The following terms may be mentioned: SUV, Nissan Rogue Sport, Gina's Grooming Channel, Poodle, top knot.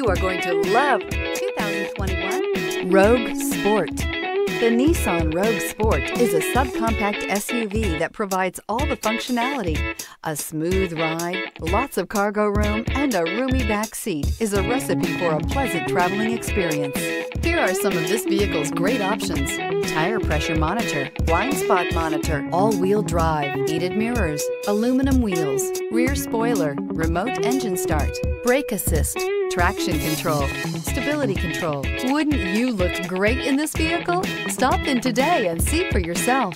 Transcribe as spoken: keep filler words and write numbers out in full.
You are going to love twenty twenty-one Rogue Sport. The Nissan Rogue Sport is a subcompact S U V that provides all the functionality. A smooth ride, lots of cargo room, and a roomy back seat is a recipe for a pleasant traveling experience. Here are some of this vehicle's great options: tire pressure monitor, blind spot monitor, all-wheel drive, heated mirrors, aluminum wheels, rear spoiler, remote engine start, brake assist, traction control, stability control. Wouldn't you look great in this vehicle? Stop in today and see for yourself.